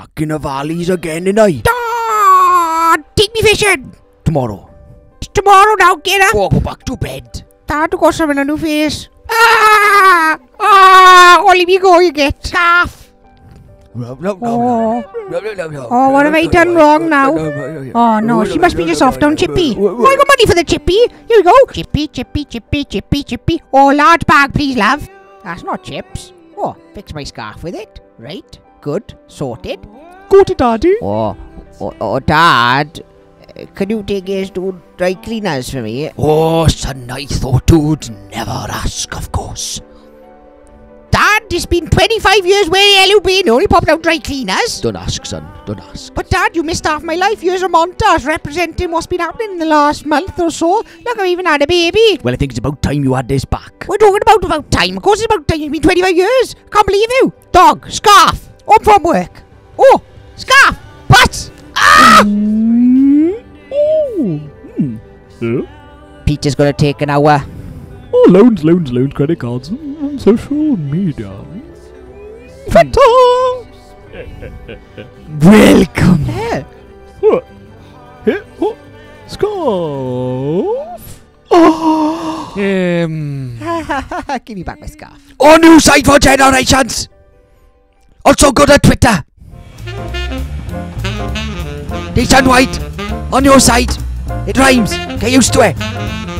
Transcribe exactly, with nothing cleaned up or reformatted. Akinavali is again in I. Dad, take me fishing. Tomorrow. Tomorrow now, get up. Oh, go back to bed. Dad, go some new face. Ah, ah, only me go you get. Calf. No, no, no, no, no, no. Oh, what have I done wrong now? Oh no, she must be just off down Chippy. Oh, I got money for the Chippy. Here we go. Chippy, Chippy, Chippy, Chippy, Chippy. Oh, large bag, please, love. That's not chips. Oh, fix my scarf with it. Right. Good. Sorted. Go to Daddy. Oh, oh, oh, Dad. Can you take his to dry cleaners for me? Oh, son, I thought dude never ask, of course. Dad, it's been twenty-five years. Where the hell you been? Only popped out dry cleaners. Don't ask, son. Don't ask. But, Dad, you missed half my life. Here's a montage representing what's been happening in the last month or so. Look, I've even had a baby. Well, I think it's about time you had this back. We're talking about about time. Of course it's about time. It's been twenty-five years. Can't believe you. Dog, scarf. Home from work. Oh, scarf. What? Ah! Oh. Hmm. Yeah. Peter's gonna take an hour. Oh, loans, loans, loans, credit cards, and social media. Victor! Welcome. Yeah. Oh. Here. Oh. Scarf. Oh. Um. Give me back my scarf. Oh, new site for generations. Also go to Twitter. Decent White. On your side, it rhymes. Get used to it.